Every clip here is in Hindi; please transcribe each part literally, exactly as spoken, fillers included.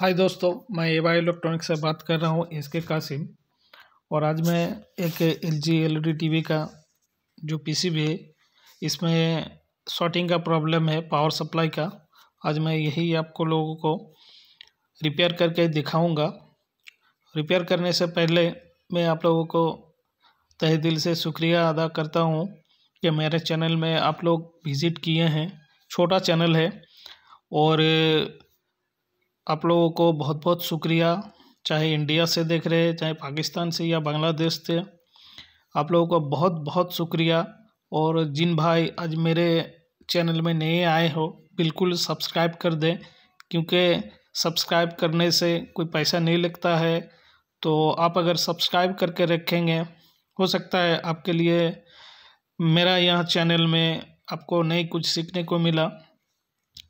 हाय दोस्तों, मैं एवा इलेक्ट्रॉनिक्स से बात कर रहा हूँ, एस के कासिम। और आज मैं एक एलजी एलईडी टीवी का जो पीसीबी है, इसमें शॉर्टिंग का प्रॉब्लम है पावर सप्लाई का। आज मैं यही आपको लोगों को रिपेयर करके दिखाऊंगा। रिपेयर करने से पहले मैं आप लोगों को तहे दिल से शुक्रिया अदा करता हूँ कि मेरे चैनल में आप लोग विज़िट किए हैं। छोटा चैनल है और आप लोगों को बहुत बहुत शुक्रिया। चाहे इंडिया से देख रहे हैं, चाहे पाकिस्तान से या बांग्लादेश से, आप लोगों को बहुत बहुत शुक्रिया। और जिन भाई आज मेरे चैनल में नए आए हो, बिल्कुल सब्सक्राइब कर दें, क्योंकि सब्सक्राइब करने से कोई पैसा नहीं लगता है। तो आप अगर सब्सक्राइब करके रखेंगे, हो सकता है आपके लिए मेरा यहाँ चैनल में आपको नई कुछ सीखने को मिला।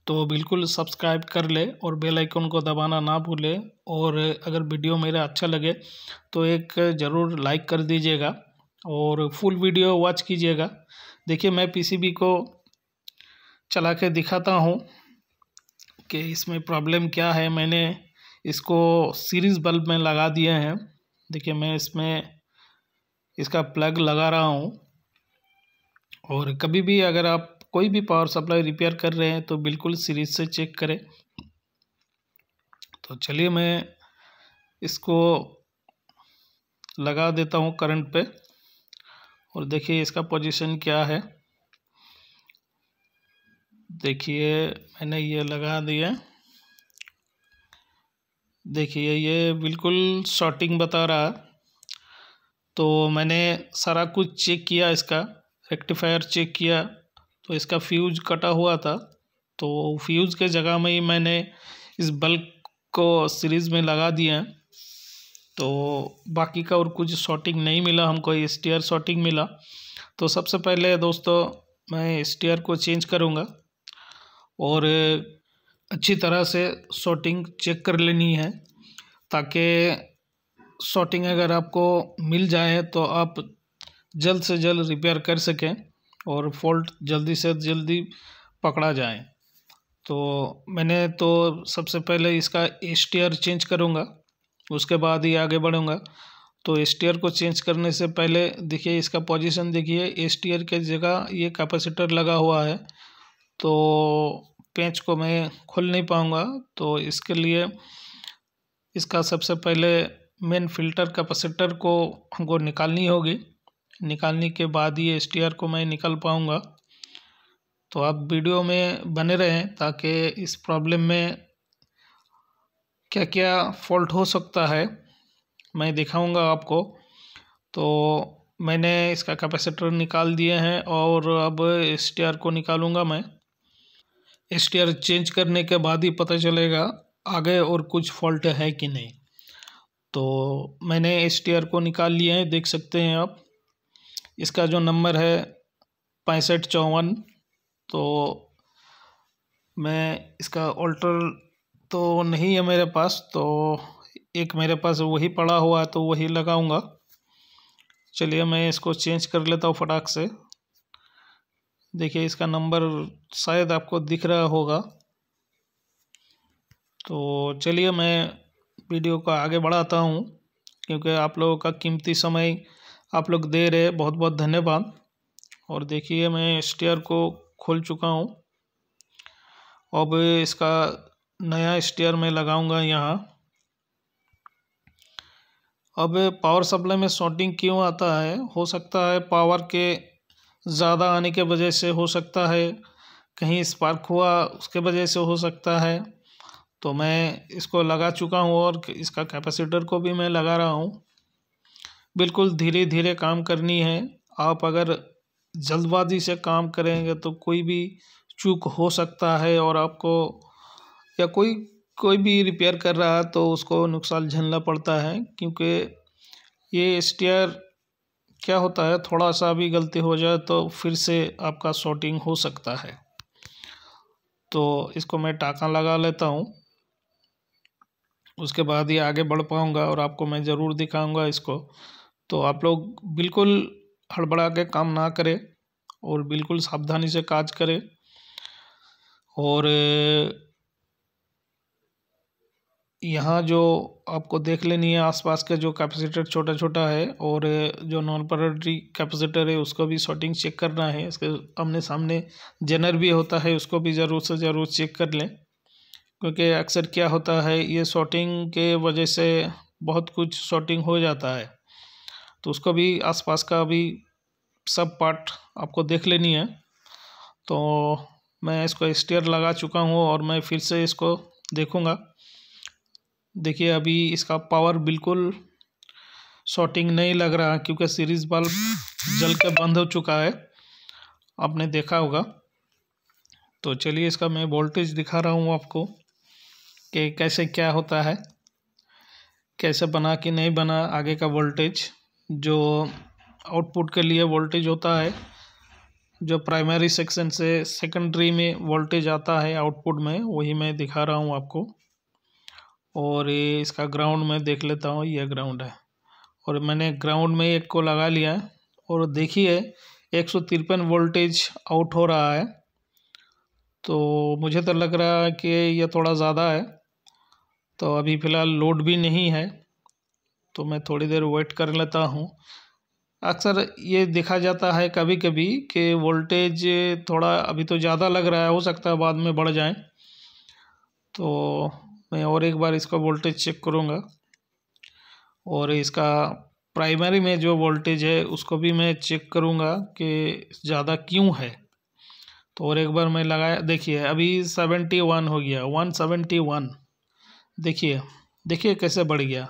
तो बिल्कुल सब्सक्राइब कर ले और बेल आइकन को दबाना ना भूले। और अगर वीडियो मेरा अच्छा लगे तो एक ज़रूर लाइक कर दीजिएगा और फुल वीडियो वॉच कीजिएगा। देखिए, मैं पीसीबी को चला के दिखाता हूँ कि इसमें प्रॉब्लम क्या है। मैंने इसको सीरीज़ बल्ब में लगा दिए हैं। देखिए, मैं इसमें इसका प्लग लगा रहा हूँ। और कभी भी अगर आप कोई भी पावर सप्लाई रिपेयर कर रहे हैं तो बिल्कुल सीरीज से चेक करें। तो चलिए, मैं इसको लगा देता हूं करंट पे और देखिए इसका पोजीशन क्या है। देखिए, मैंने ये लगा दिया। देखिए, ये बिल्कुल शॉर्टिंग बता रहा। तो मैंने सारा कुछ चेक किया, इसका रेक्टिफायर चेक किया, तो इसका फ्यूज़ कटा हुआ था। तो फ्यूज़ के जगह में ही मैंने इस बल्ब को सीरीज़ में लगा दिया है। तो बाकी का और कुछ शॉर्टिंग नहीं मिला हमको, एसटीआर शॉर्टिंग मिला। तो सबसे पहले दोस्तों, मैं एसटीआर को चेंज करूँगा और अच्छी तरह से शॉर्टिंग चेक कर लेनी है, ताकि शॉर्टिंग अगर आपको मिल जाए तो आप जल्द से जल्द रिपेयर कर सकें और फॉल्ट जल्दी से जल्दी पकड़ा जाए। तो मैंने तो सबसे पहले इसका एसटीआर चेंज करूँगा, उसके बाद ही आगे बढ़ूँगा। तो एसटीआर को चेंज करने से पहले देखिए इसका पोजीशन। देखिए, एसटीआर के जगह ये कैपेसिटर लगा हुआ है, तो पेंच को मैं खोल नहीं पाऊँगा। तो इसके लिए इसका सबसे पहले मेन फिल्टर कैपेसिटर को हमको निकालनी होगी। निकालने के बाद ही एसटीआर को मैं निकाल पाऊँगा। तो आप वीडियो में बने रहें, ताकि इस प्रॉब्लम में क्या क्या फॉल्ट हो सकता है मैं दिखाऊंगा आपको। तो मैंने इसका कैपेसिटर निकाल दिए हैं और अब एसटीआर को निकालूंगा मैं। एसटीआर चेंज करने के बाद ही पता चलेगा आगे और कुछ फॉल्ट है कि नहीं। तो मैंने एसटीआर को निकाल लिए हैं, देख सकते हैं आप। इसका जो नंबर है पैंसठ चौवन। तो मैं इसका ऑल्टर तो नहीं है मेरे पास, तो एक मेरे पास वही पड़ा हुआ है, तो वही लगाऊंगा। चलिए, मैं इसको चेंज कर लेता हूँ फटाक से। देखिए, इसका नंबर शायद आपको दिख रहा होगा। तो चलिए, मैं वीडियो को आगे बढ़ाता हूँ, क्योंकि आप लोगों का कीमती समय आप लोग दे रहे, बहुत बहुत धन्यवाद। और देखिए, मैं एसटीआर को खोल चुका हूँ। अब इसका नया एसटीआर मैं लगाऊंगा यहाँ। अब पावर सप्लाई में शॉर्टिंग क्यों आता है? हो सकता है पावर के ज़्यादा आने के वजह से, हो सकता है कहीं स्पार्क हुआ उसके वजह से हो सकता है। तो मैं इसको लगा चुका हूँ और इसका कैपेसिटर को भी मैं लगा रहा हूँ। बिल्कुल धीरे धीरे काम करनी है। आप अगर जल्दबाजी से काम करेंगे तो कोई भी चूक हो सकता है, और आपको या कोई कोई भी रिपेयर कर रहा है तो उसको नुकसान झेलना पड़ता है। क्योंकि ये एसटीआर क्या होता है, थोड़ा सा भी गलती हो जाए तो फिर से आपका शॉर्टिंग हो सकता है। तो इसको मैं टाँका लगा लेता हूँ, उसके बाद ही आगे बढ़ पाऊँगा और आपको मैं ज़रूर दिखाऊँगा इसको। तो आप लोग बिल्कुल हड़बड़ा के काम ना करें और बिल्कुल सावधानी से काज करें। और यहाँ जो आपको देख लेनी है आसपास का जो कैपेसिटर छोटा छोटा है और जो नॉन पैरेलल कैपेसिटर है उसको भी शॉर्टिंग चेक करना है। इसके आमने सामने जनर भी होता है, उसको भी ज़रूर से ज़रूर चेक कर लें, क्योंकि अक्सर क्या होता है ये शॉर्टिंग के वजह से बहुत कुछ शॉर्टिंग हो जाता है। तो उसको भी आसपास का भी सब पार्ट आपको देख लेनी है। तो मैं इसको एसटीआर लगा चुका हूँ और मैं फिर से इसको देखूँगा। देखिए अभी इसका पावर बिल्कुल शॉर्टिंग नहीं लग रहा, क्योंकि सीरीज़ बल्ब जल के बंद हो चुका है, आपने देखा होगा। तो चलिए इसका मैं वोल्टेज दिखा रहा हूँ आपको कि कैसे क्या होता है, कैसे बना कि नहीं बना। आगे का वोल्टेज जो आउटपुट के लिए वोल्टेज होता है, जो प्राइमरी सेक्शन से सेकेंडरी में वोल्टेज आता है आउटपुट में, वही मैं दिखा रहा हूँ आपको। और ये इसका ग्राउंड मैं देख लेता हूँ, यह ग्राउंड है और मैंने ग्राउंड में एक को लगा लिया है और देखिए एक सौ तिरपन वोल्टेज आउट हो रहा है। तो मुझे तो लग रहा है कि यह थोड़ा ज़्यादा है। तो अभी फ़िलहाल लोड भी नहीं है, तो मैं थोड़ी देर वेट कर लेता हूँ। अक्सर ये देखा जाता है कभी कभी कि वोल्टेज थोड़ा अभी तो ज़्यादा लग रहा है, हो सकता है बाद में बढ़ जाए। तो मैं और एक बार इसका वोल्टेज चेक करूँगा और इसका प्राइमरी में जो वोल्टेज है उसको भी मैं चेक करूँगा कि ज़्यादा क्यों है। तो और एक बार मैं लगाया, देखिए अभी सेवेंटी वन हो गया, वन सेवेंटी वन देखिए देखिए कैसे बढ़ गया।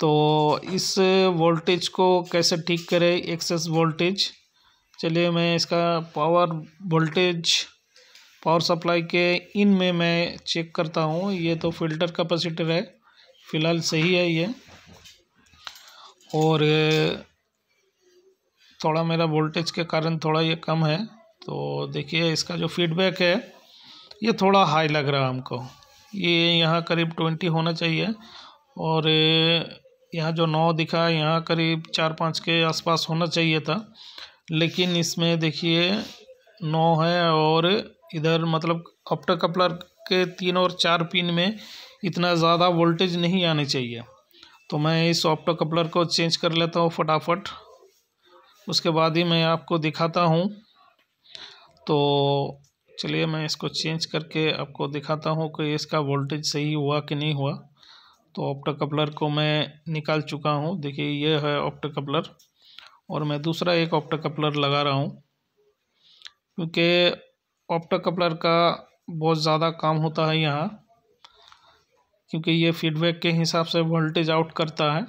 तो इस वोल्टेज को कैसे ठीक करें, एक्सेस वोल्टेज। चलिए मैं इसका पावर वोल्टेज पावर सप्लाई के इन में मैं चेक करता हूँ। ये तो फिल्टर कैपेसिटर है, फ़िलहाल सही है ये। और थोड़ा मेरा वोल्टेज के कारण थोड़ा ये कम है। तो देखिए इसका जो फीडबैक है ये थोड़ा हाई लग रहा है हमको, ये यहाँ करीब ट्वेंटी होना चाहिए। और यहाँ जो नौ दिखा है यहाँ करीब चार पाँच के आसपास होना चाहिए था, लेकिन इसमें देखिए नौ है। और इधर मतलब ऑप्टो कपलर के तीन और चार पिन में इतना ज़्यादा वोल्टेज नहीं आने चाहिए। तो मैं इस ऑप्टो कपलर को चेंज कर लेता हूँ फटाफट, उसके बाद ही मैं आपको दिखाता हूँ। तो चलिए मैं इसको चेंज करके आपको दिखाता हूँ कि इसका वोल्टेज सही हुआ कि नहीं हुआ। तो ऑप्टो कपलर को मैं निकाल चुका हूँ, देखिए ये है ऑप्टो कपलर। और मैं दूसरा एक ऑप्टो कपलर लगा रहा हूँ, क्योंकि ऑप्टो कपलर का बहुत ज़्यादा काम होता है यहाँ, क्योंकि ये फीडबैक के हिसाब से वोल्टेज आउट करता है।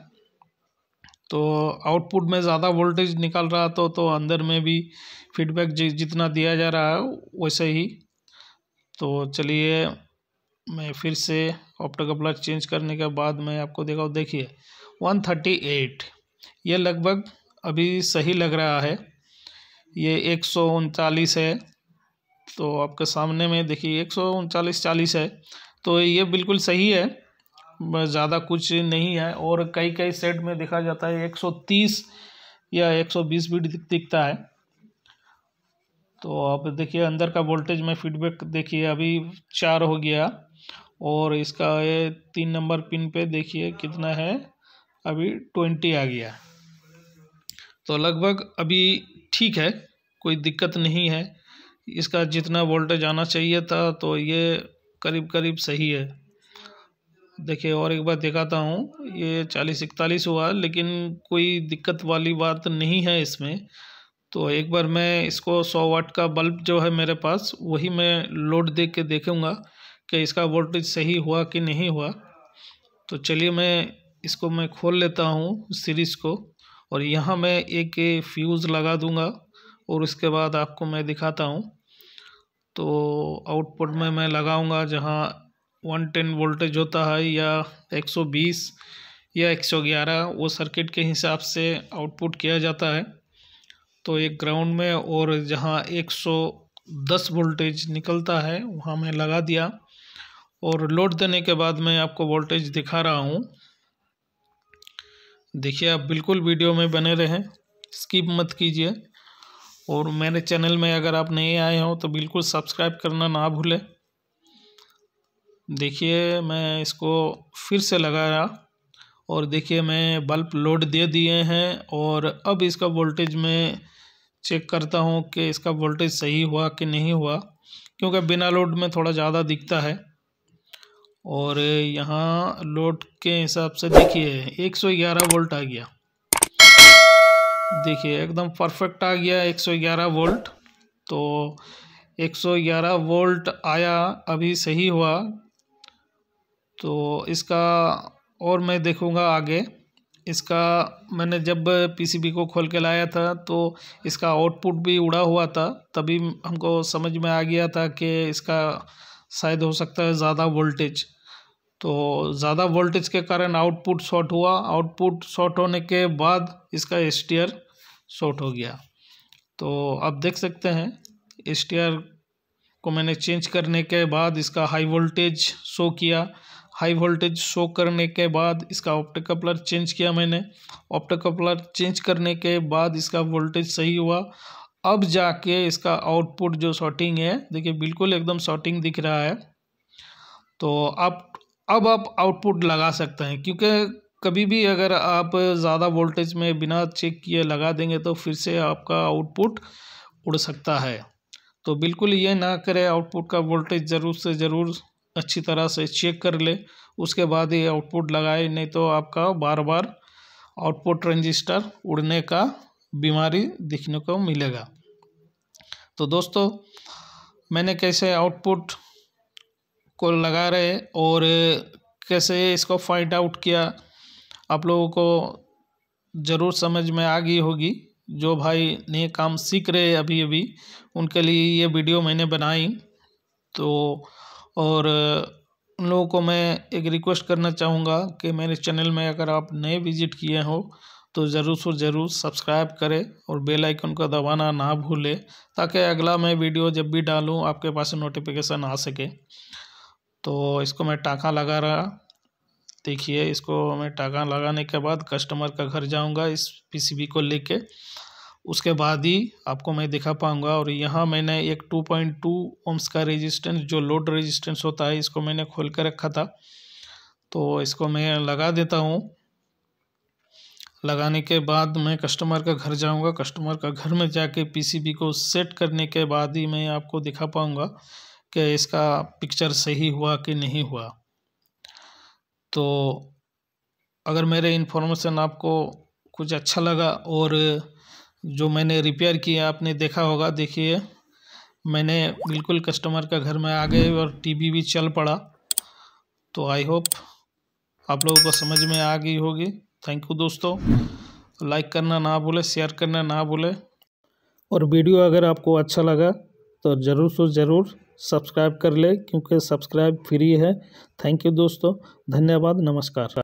तो आउटपुट में ज़्यादा वोल्टेज निकाल रहा तो तो अंदर में भी फीडबैक जि, जितना दिया जा रहा है वैसे ही। तो चलिए मैं फिर से ऑप्टो कपलर चेंज करने के बाद मैं आपको दिखाऊँ। देखिए वन थर्टी एट, ये लगभग अभी सही लग रहा है। ये एक सौ उनचालीस है, तो आपके सामने में देखिए एक सौ उनचालीस चालीस है। तो ये बिल्कुल सही है, ज़्यादा कुछ नहीं है। और कई कई सेट में देखा जाता है एक सौ तीस या एक सौ बीस भी दिखता है। तो आप देखिए अंदर का वोल्टेज में फीडबैक देखिए अभी चार हो गया। और इसका ये तीन नंबर पिन पे देखिए कितना है, अभी ट्वेंटी आ गया। तो लगभग अभी ठीक है, कोई दिक्कत नहीं है। इसका जितना वोल्टेज आना चाहिए था तो ये करीब करीब सही है। देखिए और एक बार दिखाता हूँ, ये चालीस इकतालीस हुआ, लेकिन कोई दिक्कत वाली बात नहीं है इसमें। तो एक बार मैं इसको सौ वाट का बल्ब जो है मेरे पास, वही मैं लोड दे के देखूँगा कि इसका वोल्टेज सही हुआ कि नहीं हुआ। तो चलिए मैं इसको मैं खोल लेता हूँ सीरीज़ को, और यहाँ मैं एक फ्यूज़ लगा दूँगा और उसके बाद आपको मैं दिखाता हूँ। तो आउटपुट में मैं लगाऊँगा जहाँ वन टेन वोल्टेज होता है या एक सौ बीस या एक सौ ग्यारह, वो सर्किट के हिसाब से आउटपुट किया जाता है। तो एक ग्राउंड में और जहाँ एक सौ दस वोल्टेज निकलता है वहाँ मैं लगा दिया। और लोड देने के बाद मैं आपको वोल्टेज दिखा रहा हूँ। देखिए आप बिल्कुल वीडियो में बने रहें, स्किप मत कीजिए। और मेरे चैनल में अगर आप नए आए हों तो बिल्कुल सब्सक्राइब करना ना भूलें। देखिए मैं इसको फिर से लगाया और देखिए मैं बल्ब लोड दे दिए हैं और अब इसका वोल्टेज मैं चेक करता हूं कि इसका वोल्टेज सही हुआ कि नहीं हुआ, क्योंकि बिना लोड में थोड़ा ज़्यादा दिखता है। और यहाँ लोड के हिसाब से देखिए एक सौ ग्यारह वोल्ट आ गया, देखिए एकदम परफेक्ट आ गया एक सौ ग्यारह वोल्ट। तो एक सौ ग्यारह वोल्ट आया, अभी सही हुआ। तो इसका और मैं देखूंगा आगे। इसका मैंने जब पीसीबी को खोल के लाया था तो इसका आउटपुट भी उड़ा हुआ था, तभी हमको समझ में आ गया था कि इसका शायद हो सकता है ज़्यादा वोल्टेज। तो ज़्यादा वोल्टेज के कारण आउटपुट शॉर्ट हुआ, आउटपुट शॉर्ट होने के बाद इसका एसटीआर शॉर्ट हो गया। तो आप देख सकते हैं एसटीआर को मैंने चेंज करने के बाद इसका हाई वोल्टेज शो किया, हाई वोल्टेज शो करने के बाद इसका ऑप्टो कपलर चेंज किया मैंने, ऑप्टो कपलर चेंज करने के बाद इसका वोल्टेज सही हुआ। अब जाके इसका आउटपुट जो शॉर्टिंग है देखिए बिल्कुल एकदम शॉर्टिंग दिख रहा है। तो आप अब आप आउटपुट लगा सकते हैं, क्योंकि कभी भी अगर आप ज़्यादा वोल्टेज में बिना चेक किए लगा देंगे तो फिर से आपका आउटपुट उड़ सकता है। तो बिल्कुल ये ना करें, आउटपुट का वोल्टेज ज़रूर से ज़रूर अच्छी तरह से चेक कर ले, उसके बाद ये आउटपुट लगाए, नहीं तो आपका बार बार आउटपुट ट्रांजिस्टर उड़ने का बीमारी दिखने को मिलेगा। तो दोस्तों मैंने कैसे आउटपुट को लगा रहे और कैसे इसको फाइंड आउट किया आप लोगों को ज़रूर समझ में आ गई होगी। जो भाई नए काम सीख रहे अभी अभी उनके लिए ये वीडियो मैंने बनाई। तो और उन लोगों को मैं एक रिक्वेस्ट करना चाहूँगा कि मेरे चैनल में अगर आप नए विजिट किए हो तो ज़रूर से ज़रूर सब्सक्राइब करें और बेल आइकन को दबाना ना भूलें, ताकि अगला मैं वीडियो जब भी डालूं आपके पास नोटिफिकेशन आ सके। तो इसको मैं टाँका लगा रहा, देखिए इसको मैं टाँका लगाने के बाद कस्टमर का घर जाऊंगा इस पीसीबी को लेके, उसके बाद ही आपको मैं दिखा पाऊंगा। और यहाँ मैंने एक टू पॉइंट टू ओम्स का रेजिस्टेंस, जो लोड रेजिस्टेंस होता है, इसको मैंने खोल के रखा था। तो इसको मैं लगा देता हूँ, लगाने के बाद मैं कस्टमर का घर जाऊंगा, कस्टमर का घर में जाके पीसीबी को सेट करने के बाद ही मैं आपको दिखा पाऊंगा कि इसका पिक्चर सही हुआ कि नहीं हुआ। तो अगर मेरे इन्फॉर्मेशन आपको कुछ अच्छा लगा और जो मैंने रिपेयर किया आपने देखा होगा, देखिए मैंने बिल्कुल कस्टमर का घर में आ गए और टीवी भी चल पड़ा। तो आई होप आप लोगों को समझ में आ गई होगी। थैंक यू दोस्तों, लाइक करना ना भूलें, शेयर करना ना भूलें, और वीडियो अगर आपको अच्छा लगा तो ज़रूर से ज़रूर सब्सक्राइब कर ले, क्योंकि सब्सक्राइब फ्री है। थैंक यू दोस्तों, धन्यवाद, नमस्कार।